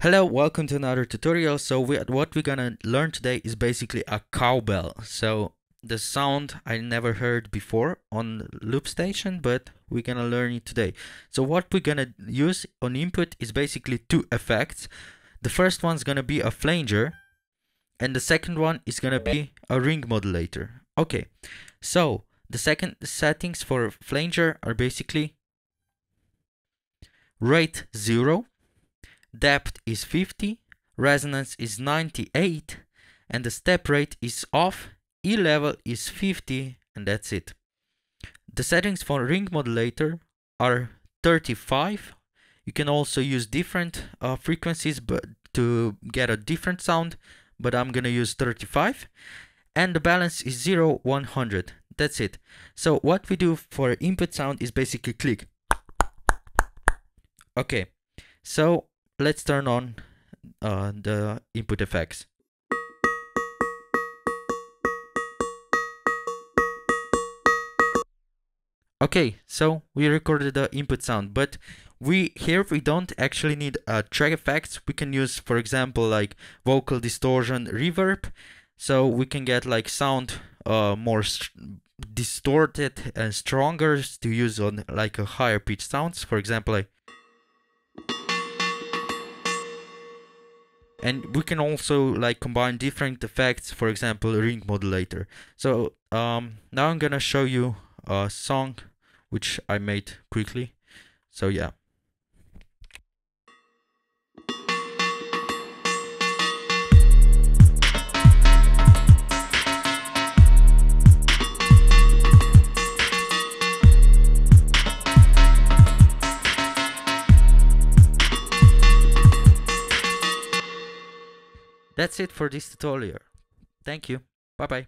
Hello, welcome to another tutorial. So what we're gonna learn today is basically a cowbell. So the sound I never heard before on Loop Station, but we're gonna learn it today. So what we're gonna use on input is basically two effects. The first one's gonna be a flanger, and the second one is gonna be a ring modulator. Okay, so the second settings for flanger are basically rate 0, depth is 50, resonance is 98, and the step rate is off, E level is 50, and that's it. The settings for ring modulator are 35. You can also use different frequencies but to get a different sound, but I'm gonna use 35. And the balance is 0, 100. That's it. So what we do for input sound is basically click. Okay, so let's turn on the input effects. Okay, so we recorded the input sound, but here we don't actually need track effects. We can use, for example, like vocal distortion, reverb, so we can get like sound more distorted and stronger to use on like a higher pitch sounds, for example, like. And we can also like combine different effects, for example, ring modulator. So now I'm gonna show you a song which I made quickly. So yeah. That's it for this tutorial. Thank you. Bye bye.